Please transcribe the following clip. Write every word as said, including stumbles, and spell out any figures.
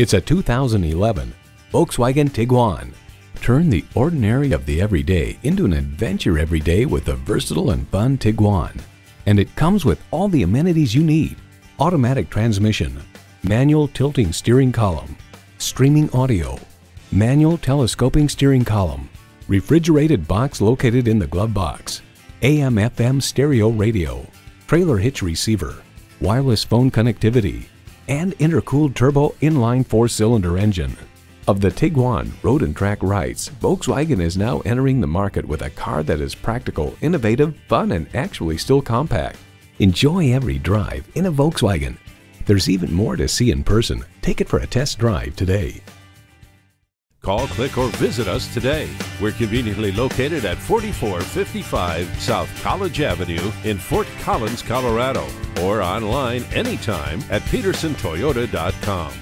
It's a two thousand eleven Volkswagen Tiguan. Turn the ordinary of the everyday into an adventure every day with a versatile and fun Tiguan. And it comes with all the amenities you need: automatic transmission, manual tilting steering column, streaming audio, manual telescoping steering column, refrigerated box located in the glove box, A M F M stereo radio, trailer hitch receiver, wireless phone connectivity, and intercooled turbo inline four-cylinder engine. Of the Tiguan Road and Track rights, Volkswagen is now entering the market with a car that is practical, innovative, fun, and actually still compact. Enjoy every drive in a Volkswagen. There's even more to see in person. Take it for a test drive today. Call, click, or visit us today. We're conveniently located at forty-four fifty-five South College Avenue in Fort Collins, Colorado, or online anytime at pedersen toyota dot com.